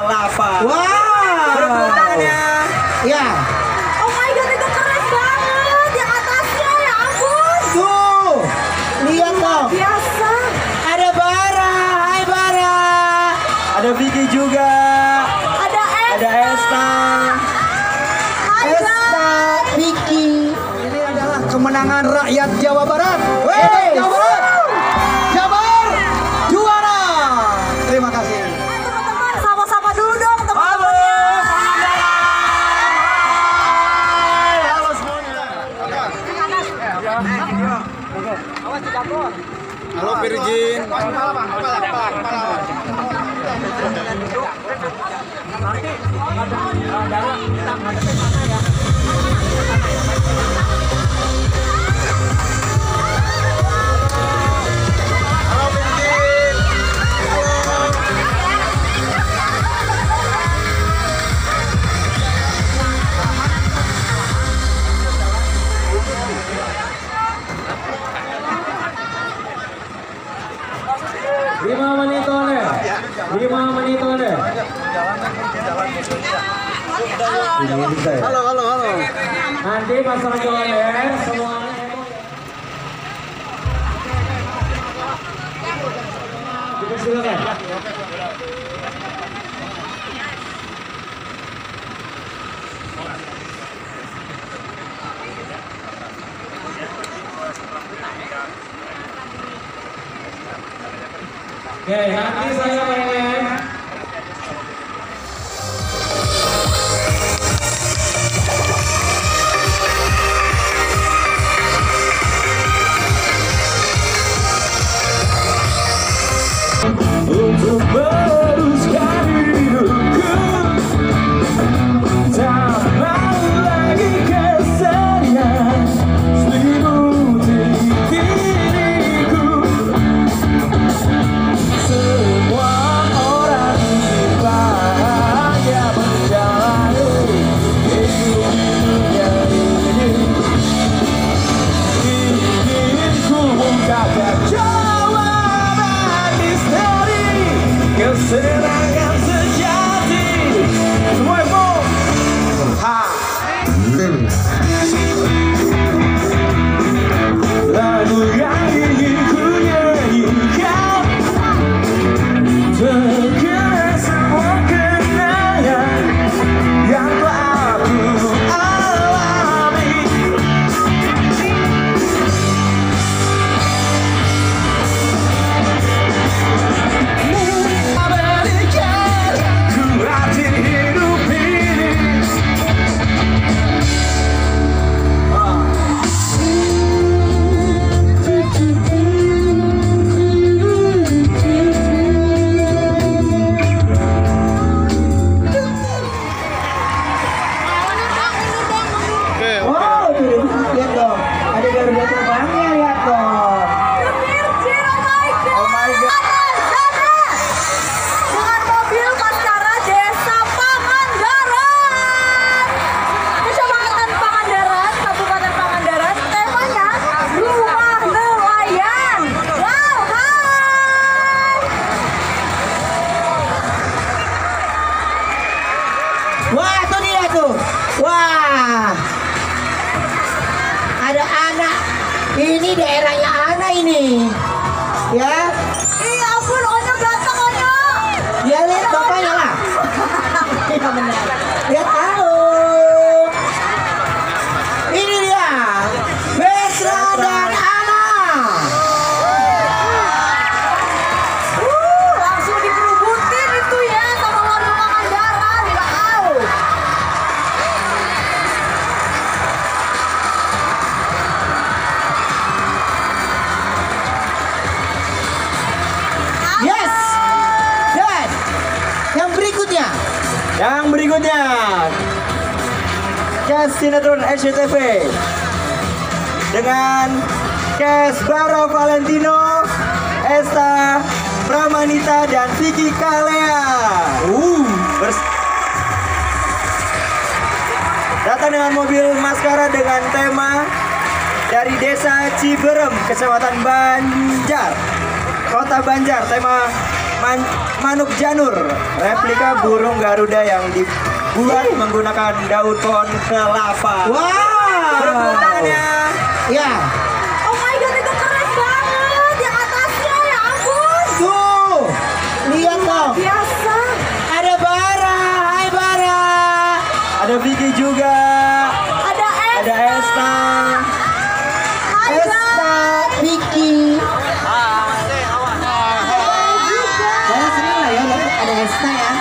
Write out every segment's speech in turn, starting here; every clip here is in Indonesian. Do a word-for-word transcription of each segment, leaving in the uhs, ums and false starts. Kelapa. Wow. Berputarnya. Ya. Oh my god, itu keren banget. Yang atasnya, ya ampun. Tuh. Lihat dong. Biasa. Ada Bara. Hai Bara. Ada Vicky juga. Ada Esta. Ada Esta. Hai, Esta, Vicky. Ini adalah kemenangan rakyat Jawa Barat. Wey. Jawa Barat. Halo Virgin. Halo, halo, halo. Nanti pasang joler semuanya. Silakan. Oke, nanti saya pengen Sinetron S C T V dengan Kes Baro Valentino, Esta Pramanita dan Vicky Kalea. Uh, datang dengan mobil maskara dengan tema dari Desa Ciberem, Kecamatan Banjar, Kota Banjar, tema man manuk janur, replika burung Garuda yang dibuat uh. menggunakan daun pohon kelapa. Wow. Perbuatannya. Ya. Yeah. Oh my god, itu keren banget. Yang atasnya, ya ampun. Tuh. Lihat dong. Biasa. Ada Bara. Hai Bara. Ada Vicky juga. Ada Esta. Ada Esta. Esta, Vicky. Esta ya.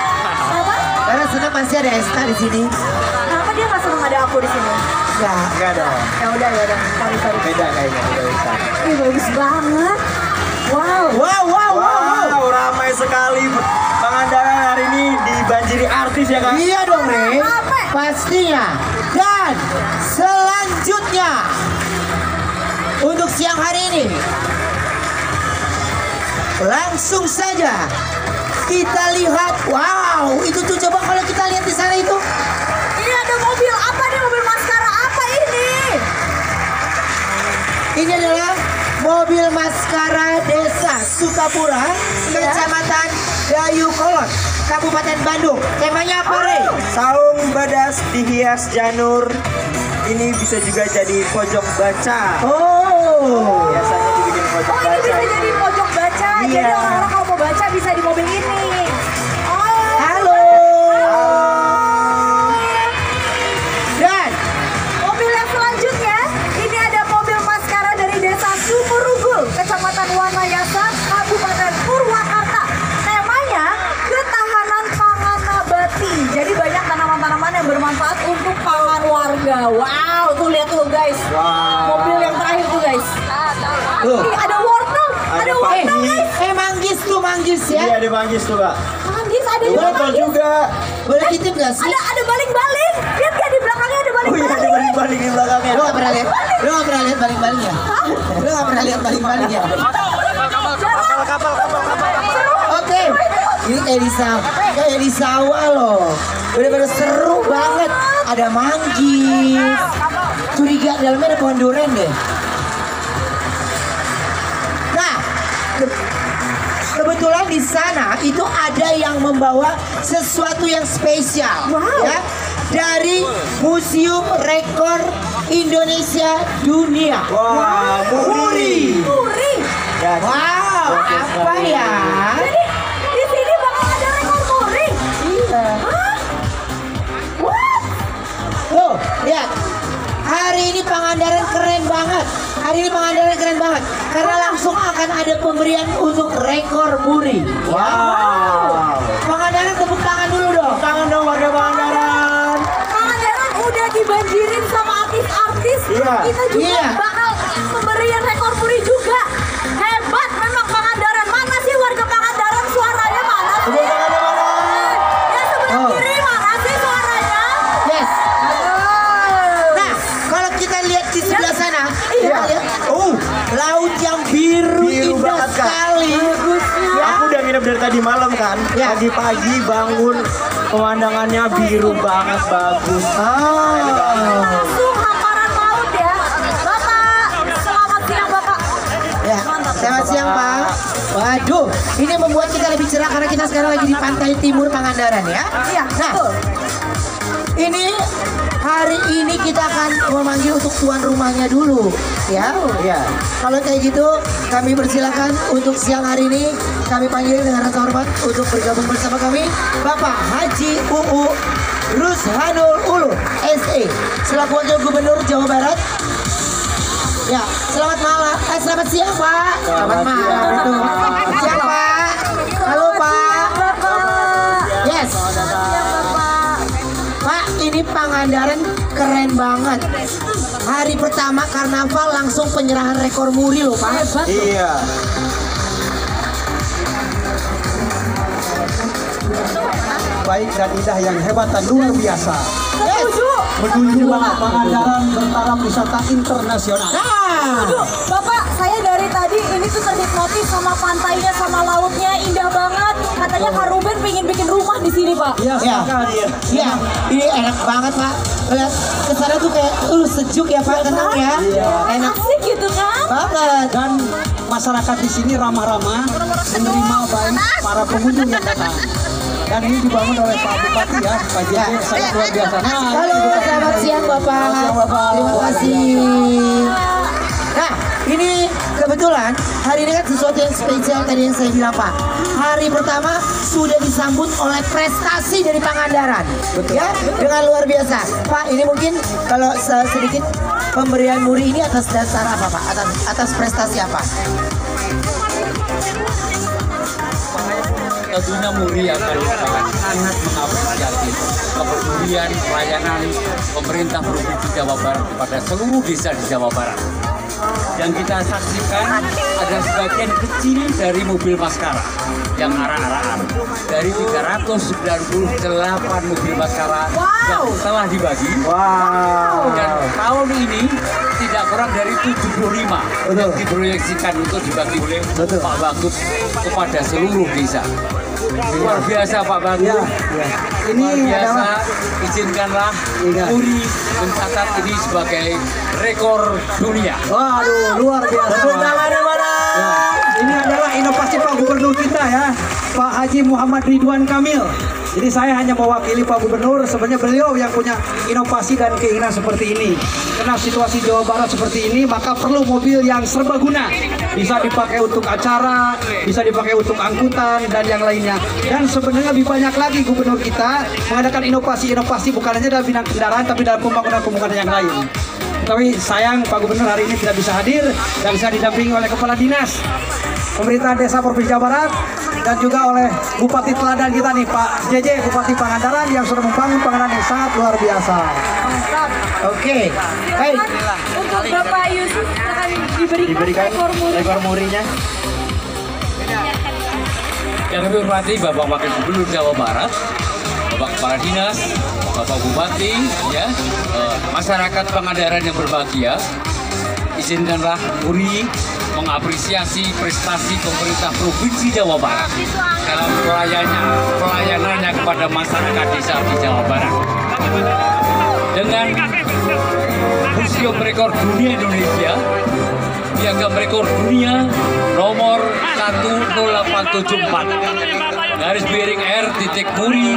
Apa? Karena senang masih ada Esta di sini. Kenapa dia nggak senang ada aku di sini? Ya, nggak ada. Ya udah, ya udah. Sorry, sorry. Beda kayaknya, beda Esta. Ini bagus banget. Wow. Wow, wow, wow. Wow, ramai sekali Pangandaran hari ini dibanjiri artis ya kan? Iya dong, Rey. Pastinya. Dan selanjutnya untuk siang hari ini langsung saja kita lihat, wow, itu tuh coba kalau kita lihat di sana itu. Ini ada mobil apa nih, mobil maskara apa ini? Ini adalah mobil maskara Desa Sukapura, yeah. Kecamatan Gayu Kolot, Kabupaten Bandung. Temanya apa, Rey? Oh. Saung badas dihias janur. Ini bisa juga jadi pojok baca. Oh. Biasanya dibikin pojok baca. Oh, ini bisa jadi pojok baca. Yeah. Jadi orang-orang kalau mau baca bisa di mobil ini. Bermanfaat untuk pangan warga. Wow, tuh lihat tuh guys. Wow. Mobil yang terakhir tuh guys. Tuh. Ih, ada wortel, ada, ada wortel guys. Eh manggis tuh manggis ya. Iya ada manggis tuh Pak. Manggis ada juga. Wortel juga. Boleh titip nggak sih? Ada ada baling-baling. Lihat nggak di belakangnya ada baling-baling. Oh iya ada baling-baling di belakangnya. Lo nggak pernah lihat? Lo nggak pernah lihat baling-baling ya? Lo nggak pernah lihat baling-baling ya? Kapal, kapal, kapal, kapal. Oke. Ini kayak di sawah, kayak di sawah loh. Bener-bener seru banget. Ada manggis. Curiga dalamnya ada pohon durian deh. Nah, kebetulan di sana itu ada yang membawa sesuatu yang spesial, wow. Ya, dari Museum Rekor Indonesia Dunia. Wah, wow, Muri. Muri. Wow, apa ya? Lihat, hari ini Pangandaran keren banget. Hari ini Pangandaran keren banget karena langsung akan ada pemberian untuk rekor Muri. Wow. Wow. Pangandaran tepuk tangan dulu dong. Tepuk tangan dong warga Pangandaran. Pangandaran udah dibanjirin sama artis-artis. Iya. Kita juga iya. bakal pemberian rekor Muri juga. Hebat memang Pangandaran. Mana sih warga Pangandaran suaranya mana? Ya sebelah oh. kiri mana sih suaranya? Yes. Di sebelah sana, iya. Ya. Oh, laut yang biru, biru indah banget, sekali. Ya. Aku udah nginep dari tadi malam kan, pagi-pagi ya. Bangun pemandangannya biru banget, bagus. Ah. Langsung hamparan laut ya, Bapak. Selamat siang Bapak. Ya, selamat siang Pak. Waduh, ini membuat kita lebih cerah karena kita sekarang lagi di Pantai Timur Pangandaran ya. Iya. Nah, ini. Hari ini kita akan memanggil untuk tuan rumahnya dulu, ya. Ya. Kalau kayak gitu, kami persilakan untuk siang hari ini kami panggil dengan rasa hormat untuk bergabung bersama kami Bapak Haji Uu Rushanul Ulu, S A selaku Wakil Gubernur Jawa Barat. Ya, selamat malam. Eh, selamat siang Pak. Selamat, selamat malam. Itu. Siang Pak. Halo Pak. Yes. Pak, ini Pangandaran keren banget. Hari pertama karnaval langsung penyerahan rekor Muri loh Pak. Hebat loh. Iya. Baik dan indah yang hebat dan luar biasa. Setuju. Menuju Pangandaran bertaraf wisata internasional. Nah, Bapak, saya dari tadi ini tuh terhipnotis sama pantainya, sama lautnya indah banget. Katanya Kak Ruben pengen bikin rumah di sini Pak. Iya, iya. Iya, ini enak banget Pak. Lihat kesana tuh kayak uh, sejuk ya Pak, tenang ya. Enak. Asik gitu kan? Banget. Dan masyarakat di sini ramah-ramah menerima baik para pengunjung yang datang. Dan ini dibangun oleh Pak Bupati ya, Pak Jaya, sangat luar biasa. Halo, selamat siang Bapak. Terima kasih. Nah, ini kebetulan hari ini kan sesuatu yang spesial tadi yang saya bilang Pak. Hari pertama sudah disambut oleh prestasi dari Pangandaran. Betul. Ya, dengan luar biasa. Pak, ini mungkin kalau sedikit pemberian Muri ini atas dasar apa Pak? Atas, atas prestasi apa? Tentunya Muri akan sangat mengapresiasi kepedulian pelayanan pemerintah Provinsi Jawa Barat kepada seluruh desa di Jawa Barat. Yang kita saksikan ada sebagian kecil dari mobil maskara yang arah-arahan dari tiga ratus sembilan puluh delapan mobil maskara yang telah dibagi. Wow. Dan tahun ini tidak kurang dari tujuh puluh lima yang diproyeksikan untuk dibagi oleh Pak Wagub kepada seluruh desa. Luar biasa Pak Wagub. Ya, ya. Ini luar biasa. Izinkanlah Muri mencatat ini sebagai rekor dunia. Waduh, luar biasa. Tepuk tangan mana? Ya. Ini adalah inovasi Pak Gubernur kita ya, Pak Haji Muhammad Ridwan Kamil. Jadi saya hanya mewakili Pak Gubernur, sebenarnya beliau yang punya inovasi dan keinginan seperti ini. Karena situasi Jawa Barat seperti ini, maka perlu mobil yang serbaguna. Bisa dipakai untuk acara, bisa dipakai untuk angkutan, dan yang lainnya. Dan sebenarnya lebih banyak lagi Gubernur kita mengadakan inovasi-inovasi bukan hanya dalam bidang kendaraan, tapi dalam pembangunan-pembangunan yang lain. Tapi sayang Pak Gubernur hari ini tidak bisa hadir dan bisa didampingi oleh Kepala Dinas Pemerintah Desa Provinsi Jawa Barat dan juga oleh Bupati Teladan kita nih Pak J J Bupati Pangandaran yang sudah membangun Pangandaran yang sangat luar biasa. Oke, baik. Untuk Bapak Yusuf akan diberikan rekor murinya. Yang kami hormati Bapak Wakil Gubernur Jawa Barat, Bapak Kepala Dinas, Bapak Bupati, ya, eh, masyarakat Pangandaran yang berbahagia, izinkanlah Muri mengapresiasi prestasi pemerintah Provinsi Jawa Barat dalam pelayanannya, pelayanannya kepada masyarakat desa di Jawa Barat. Dengan Museum Rekor Dunia Indonesia, piagam rekor dunia nomor satu nol delapan tujuh empat. Garis miring R titik Muri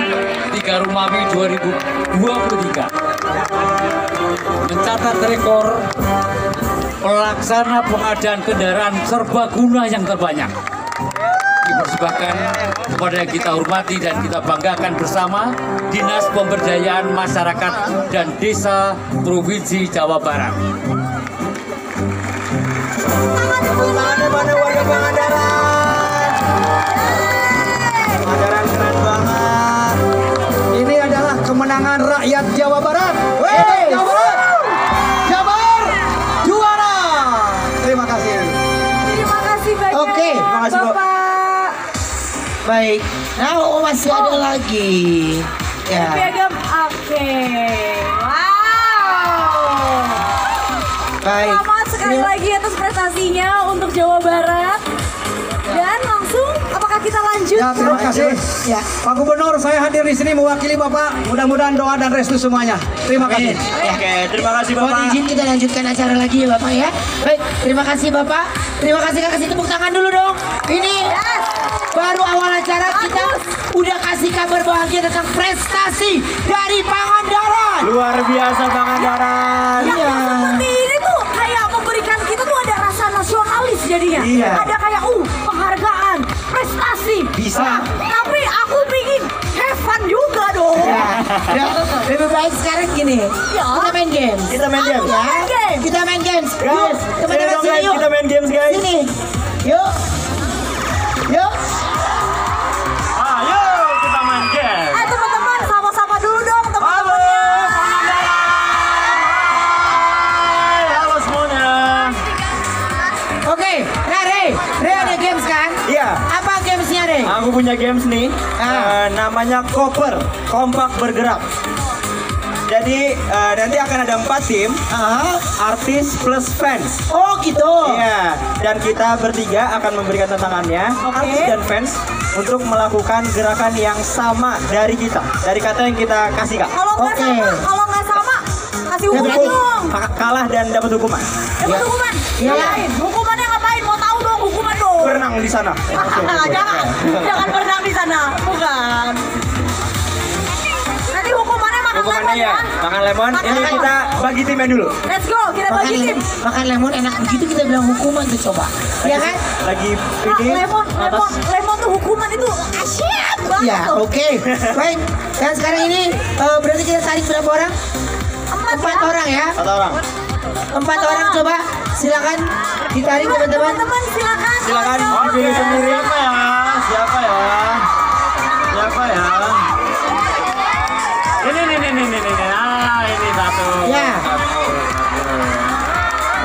tiga Rumawi dua ribu dua puluh tiga mencatat rekor pelaksana pengadaan kendaraan serbaguna yang terbanyak. Dipersembahkan kepada yang kita hormati dan kita banggakan bersama Dinas Pemberdayaan Masyarakat dan Desa Provinsi Jawa Barat. Kemenangan rakyat Jawa Barat. Hey, Jawa Barat. Jabar juara. Terima kasih. Terima kasih banyak. Oke, terima kasih Bapak. Baik. Nah, oh, masih oh. ada lagi. Ya. Piagam. Oke. Wow. Baik. Selamat sekali ya. lagi atas prestasinya untuk Jawa Barat. Dan langsung apakah kita lanjut? Ya, terima kasih. Ya. Pak Gubernur, saya hadir di sini mewakili Bapak. Mudah-mudahan doa dan restu semuanya. Terima kasih. Ya. Oke, terima kasih Bapak. Mohon izin kita lanjutkan acara lagi ya Bapak ya. Baik, terima kasih Bapak. Terima kasih, kasih tepuk tangan dulu dong. Ini yes. baru awal acara kita udah kasih kabar bahagia tentang prestasi dari Pangandaran. Luar biasa Pangandaran. Ya, ya. Seperti ini tuh kayak memberikan kita tuh ada rasa nasionalis jadinya. Iya. Ada kayak uh penghargaan, prestasi. Bisa. Nah, tapi aku pingin have fun juga dong. Ya. Ya. Lebih baik sekarang gini. Ya. Kita main games. Kita main games. Ya. Main game. Kita main games. Guys, teman-teman sini yuk. Kita main games guys. Sini. Yuk. Yuk. Ayo kita main game. Eh teman-teman sama-sama dulu dong teman-temannya. Halo semuanya. Oke, nah Rey, Rey ada games kan? Iya. Apa gamesnya Rey? Aku punya games nih. Ah. Uh, namanya Koper, kompak bergerak. Jadi uh, nanti akan ada empat tim, uh-huh. artis plus fans. Oh gitu. Iya. Dan kita bertiga akan memberikan tantangannya, okay. artis dan fans untuk melakukan gerakan yang sama dari kita, dari kata yang kita kasih kak. Kalau nggak okay. sama, kalau nggak sama, kasih hukuman dong. Kalah dan dapat hukuman. Dapat ya. hukuman. Iya. Hukumannya ngapain? Mau tahu dong. berenang di sana. Jangan, jangan berenang di sana, bukan. Nanti hukumannya makan lemon ya. Makan lemon. Ini kita bagi timnya dulu. Let's go, kita bagi tim. Makan lemon enak begitu kita bilang hukuman tuh coba. Ya kan? Lagi ini. Lemon, lemon, lemon tuh hukuman itu asyik banget. Ya, oke. Baik. Dan sekarang ini berarti kita tarik berapa orang? Empat orang ya. Empat orang. Empat orang coba. Silakan ditarik teman-teman. Teman-teman silakan. Silakan dipilih sendiri. Siapa ya? Siapa ya? Siapa ya? Ini ini ini ini ini. Ah, ini satu. Ya.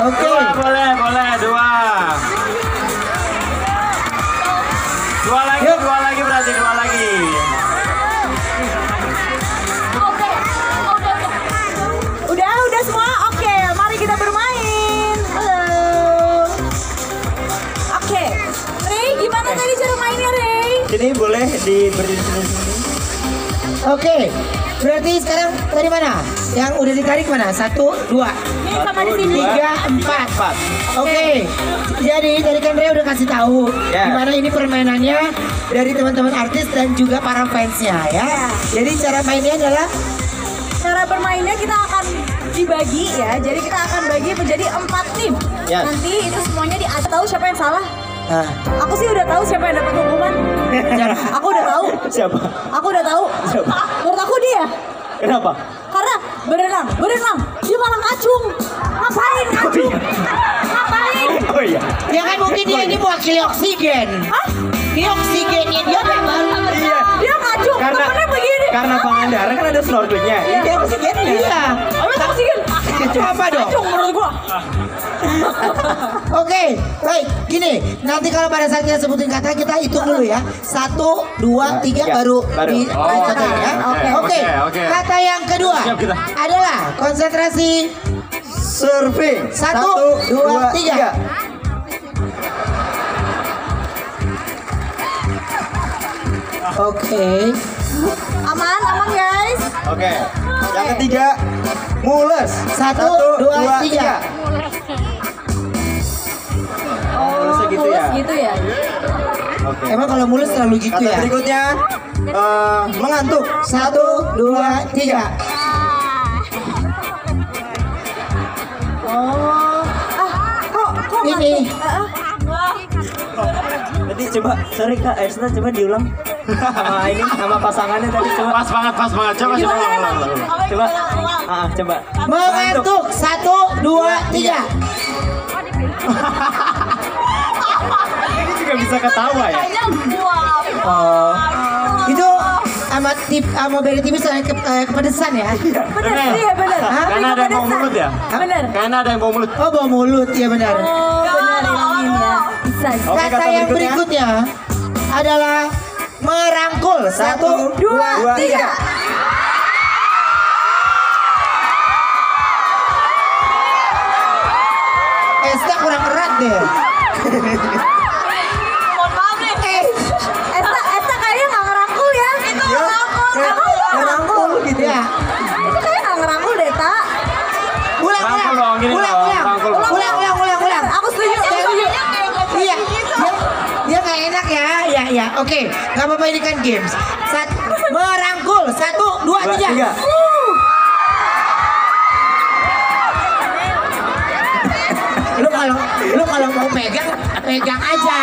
Oke. Boleh boleh dua. Dua lagi dua lagi berarti dua lagi. Oke. Udah udah semua. Oke, mari kita bermain. Tadi cara mainnya, Rey. Jadi boleh di berdiri sini. Oke, berarti sekarang tadi mana? Yang udah ditarik mana? Satu, dua. Ini sama di sini. Tiga, empat. Oke. Jadi tadi kan Rey udah kasih tahu gimana ini permainannya dari teman-teman artis dan juga para fansnya ya. Jadi cara mainnya adalah cara bermainnya kita akan dibagi ya. Jadi kita akan bagi menjadi empat tim. Nanti itu semuanya di atau siapa yang salah? Nah. Aku sih udah tahu siapa yang dapat hukuman. Aku udah tahu. Siapa? Aku udah tahu. Siapa? Menurut aku dia. Kenapa? Karena berenang, berenang. Dia malah ngacung. Ngapain ngacung? Ngapain? Oh iya. Ya kan mungkin dia ini mewakili oksigen. Hah? Dia oksigennya dia memang. Iya. Dia ngacung. Karena begini. Karena Pangandaran kan ada snorkelingnya. Dia oksigennya. Iya. Abis oksigen. Apa dong? Ngacung menurut gua. Oke, baik. Gini, nanti kalau pada saatnya sebutin kata kita hitung dulu ya. Satu, dua, tiga baru dikatakan ya. Oke, kata yang kedua adalah konsentrasi surfing. Satu, dua, tiga. Oke. Aman, aman guys. Oke. Yang ketiga mules. Satu, dua, tiga. Mulusnya gitu ya? Mulus gitu ya? Okay. Emang kalau mulus terlalu gitu ya? Kata berikutnya uh, mengantuk. Satu, dua, tiga. Oh, ah, kok, kok ini? Tadi coba, sorry Kak Esta, coba diulang. Sama ini, sama pasangannya tadi coba. Pas banget, pas banget. Coba, coba, coba. Ah, coba. Mengantuk. Satu, dua, tiga. Ini juga bisa ketawa ya. Oh, itu amat tip, amat beri tipis kepedesan ya. Benar, iya benar. Karena ada yang bawa mulut ya. Benar. Karena ada yang bawa mulut. Oh, bawa mulut, iya benar. Benar ini ya. Bisa. Kata yang berikutnya adalah merangkul. Satu, dua, tiga. Esta kurang erat deh. Mohon maaf nih. Esta, Esta kayaknya nggak ngerangkul ya. Itu ngerangkul. Ngerangkul gitu ya. Itu kayaknya nggak ngerangkul deh, tak. Ulang, ulang, ulang, ulang, ulang, ulang, ulang, ulang. Aku setuju. Iya. Dia nggak enak ya, ya, ya. Oke, nggak apa-apa ini kan games. Merangkul. Satu, dua, tiga. Lu kalau lu kalau mau pegang, pegang aja.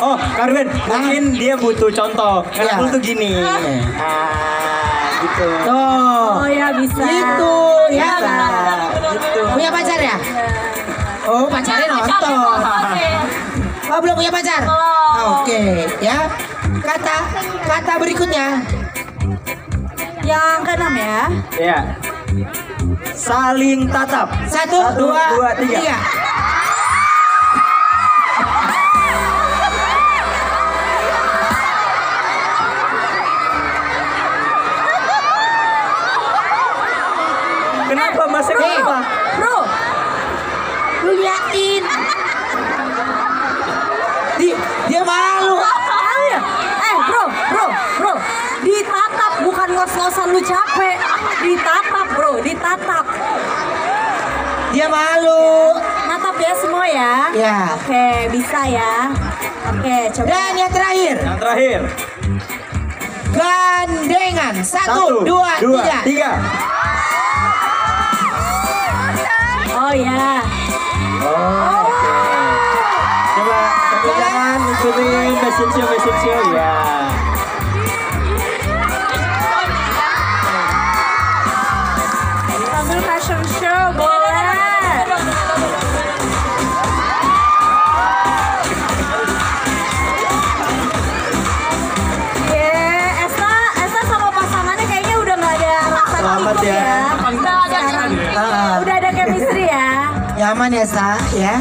Oh, Karwin, mungkin dia butuh contoh. Merangkul tuh gini. Gitu. Oh ya bisa. Gitu ya. Punya pacar ya? Oh pacarnya nonton. Oh belum punya pacar. Oke ya. Kata kata berikutnya yang keenam ya. Iya. Saling tatap. Satu, dua, tiga. Kenapa masih kenapa? Bro, lu liatin. Dia malu. Eh, bro, bro, bro. Ditatap bukan ngos-ngosan lu capek. Ditatap bro, ditatap. Dia malu. Natap ya semua ya? Ya. Oke, bisa ya. Oke, coba. Dan yang terakhir. Yang terakhir. Gandengan. Satu, Satu dua, dua, tiga. tiga. Oh ya. Oh. Coba tepuk tangan, ikutin mesinnya, mesinnya ya. Sambil fashion show boleh. Oke, Esta, Esta sama pasangannya kayaknya udah nggak ada rasa selamat ya. Udah ada chemistry ya. Nyaman ya, Sa, ya.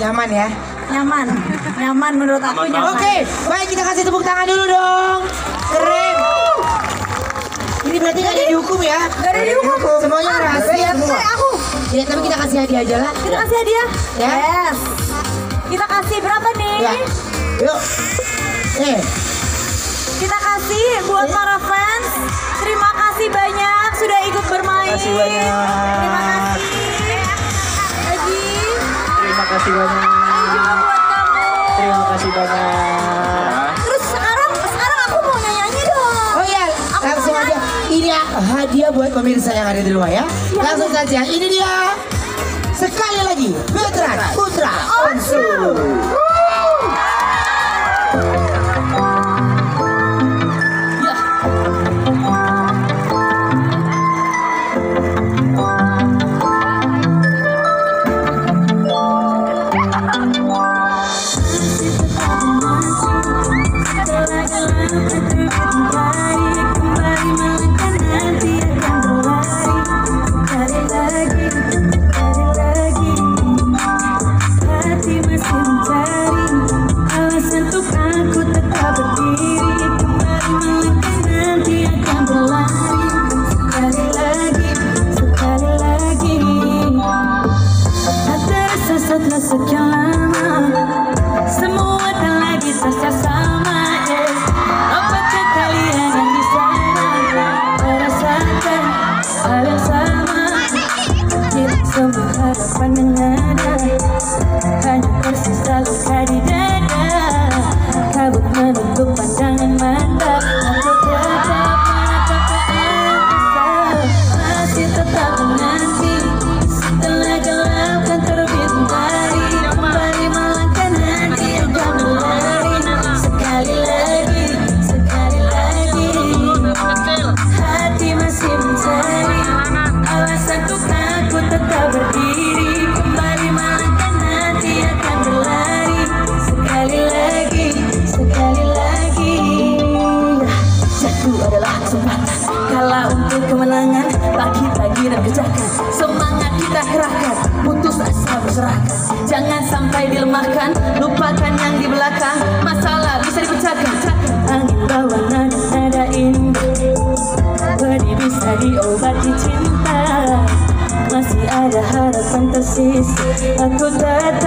Nyaman ya. Nyaman. Nyaman menurut aku nyaman. Oke, baik, kita kasih tepuk tangan dulu dong. Keren. Ini berarti gak ada dihukum ya? Gak ada dihukum. Semuanya rahasia semua. Ya, tapi kita kasih hadiah aja lah. Kita kasih hadiah? Yes. Kita kasih berapa nih? Yuk. Eh. Kita kasih buat para fans. Terima kasih banyak sudah ikut bermain. Terima kasih banyak. Terima kasih. Terima kasih banyak. Terima kasih banyak. Terus sekarang, sekarang aku mau nyanyi dong. Oh iya, aku langsung aja. Ini hadiah buat pemirsa yang ada di rumah ya. ya langsung ya. saja. Ini dia. Sekali lagi, Veteran Putra Onsu. Aku tak